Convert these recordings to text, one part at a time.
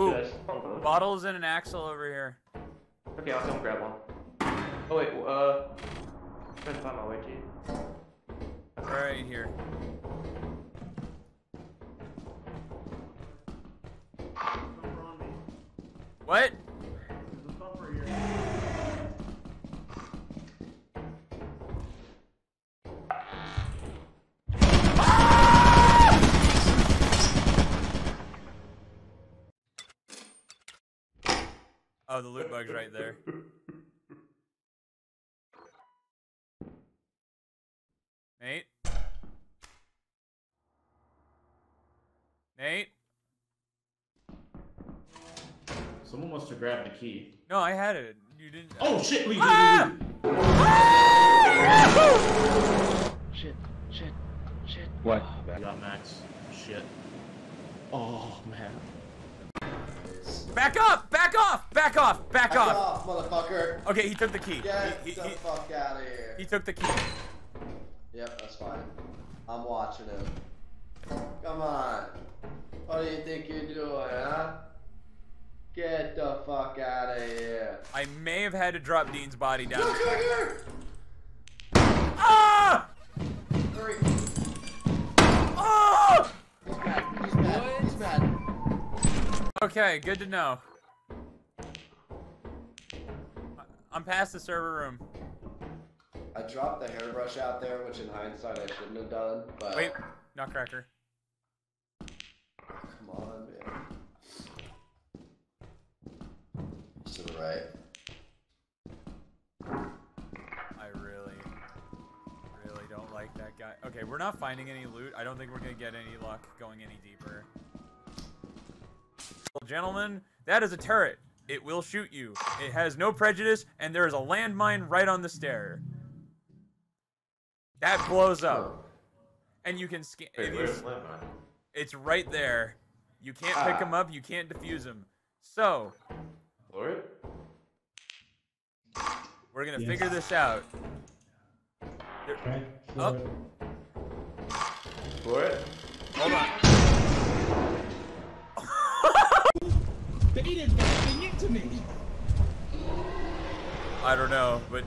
Ooh, bottles and an axle over here. Okay, I'll come grab one. Oh wait, I'm trying to find my way to you. Right here. What? There's a bumper here. Ah! Oh, the loot bug's right there. Nate? Nate? Someone must have grabbed the key. No, I had it. You didn't. Oh shit! We did. Ah! Shit! Shit! Shit! What? I got Max. Shit. Oh man. Back up! Back off! Back off! Back off! Back off, motherfucker! Okay, he took the key. Get the fuck out of here. He took the key. Yep, that's fine. I'm watching him. Come on. What do you think you're doing, huh? Get the fuck out of here. I may have had to drop Dean's body down. Look over here! Ah! Three. Oh! He's mad. He's mad. What? He's mad. Okay, good to know. I'm past the server room. I dropped the hairbrush out there, which in hindsight I shouldn't have done, but... Wait, Nutcracker. Come on, man. To the right. I really don't like that guy. Okay, we're not finding any loot. I don't think we're gonna get any luck going any deeper. Well, gentlemen, that is a turret. It will shoot you. It has no prejudice, and there is a landmine right on the stair. That blows up. And you can scan. It's right there. You can't pick them up. You can't defuse them. So... Lord? We're gonna figure this out. Okay. Up. For it. Hold on. They didn't bring it to me. I don't know, but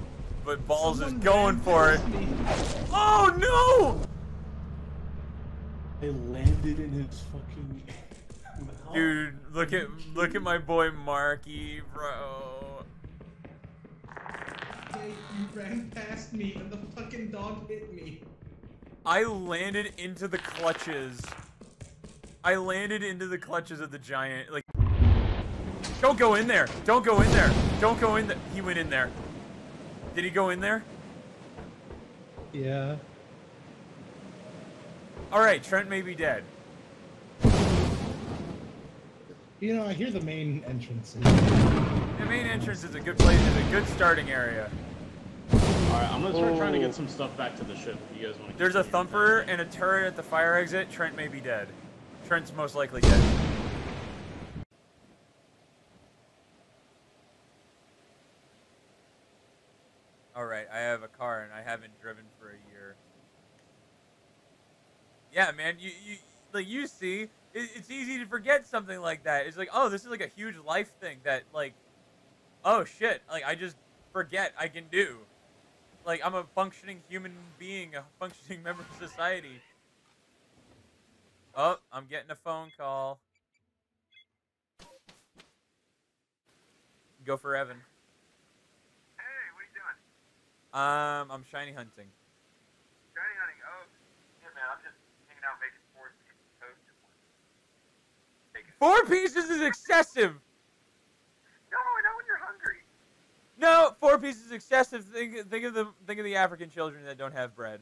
Balls is going for it. Oh no! They landed in his fucking. Dude, look at my boy Marky, bro. Hey, you ran past me and the fucking dog hit me. I landed into the clutches. I landed into the clutches of the giant. Like, don't go in there. Don't go in there. Don't go in there. He went in there. Did he go in there? Yeah. All right, Trent may be dead. You know, I hear the main entrance. The main entrance is a good place. It's a good starting area. All right, I'm gonna start trying to get some stuff back to the ship. If you guys want to. There's a thumper and a turret at the fire exit. Trent may be dead. Trent's most likely dead. All right, I have a car and I haven't driven for a year. Yeah, man, you like you see. It's easy to forget something like that. It's like, oh, this is like a huge life thing that, like, oh shit, like I just forget I can do. Like I'm a functioning human being, a functioning member of society. Oh, I'm getting a phone call. Go for Evan. Hey, what are you doing? I'm shiny hunting. Shiny hunting? Oh, yeah, man, I'm just hanging out making. 4 pieces is excessive. No, not when you're hungry. No, 4 pieces is excessive. Think of the African children that don't have bread.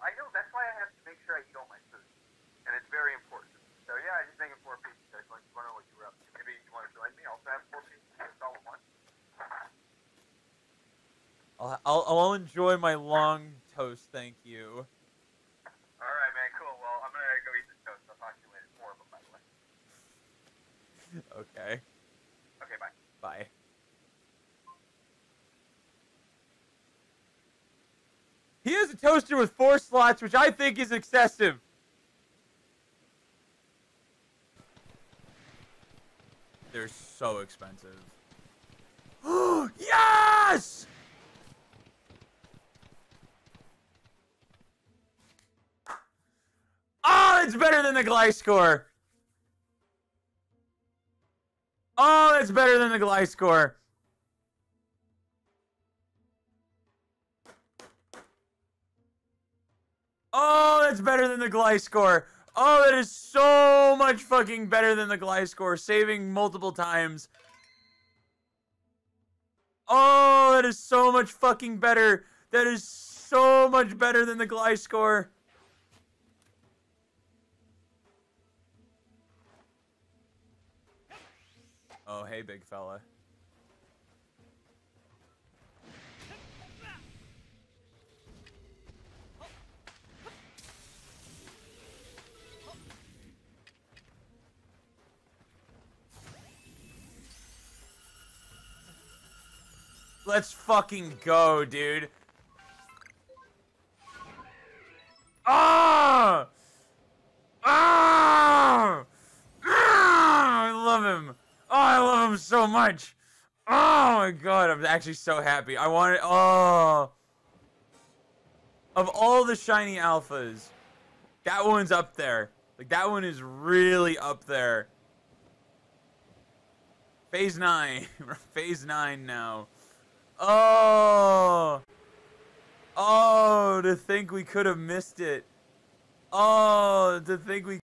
I know. That's why I have to make sure I eat all my food, and it's very important. So yeah, I just think of 4 pieces. I just like to know what you were up to. Maybe you want to join me. I also have 4 pieces. It's all in one. I'll enjoy my long toast. Thank you. All right, man. Cool. Well, I'm gonna go eat this toast. I'll talk to you later. 4 of them, by the way. Okay. Okay, bye. Bye. He has a toaster with 4 slots, which I think is excessive. They're so expensive. Yes! Oh, that's better than the Gliscor. Oh, that's better than the Gliscor. Oh, that's better than the Gliscor. Oh, that is so much fucking better than the Gliscor. Saving multiple times. Oh, that is so much fucking better. That is so much better than the Gliscor. Oh, hey, big fella. Let's fucking go, dude. Ah! Ah! Ah! I love him. Oh, I love him so much. Oh my god, I'm actually so happy. I want it. Oh. Of all the shiny alphas, that one's up there. Like, that one is really up there. Phase 9. We're phase 9 now. Oh. Oh, to think we could have missed it. Oh, to think we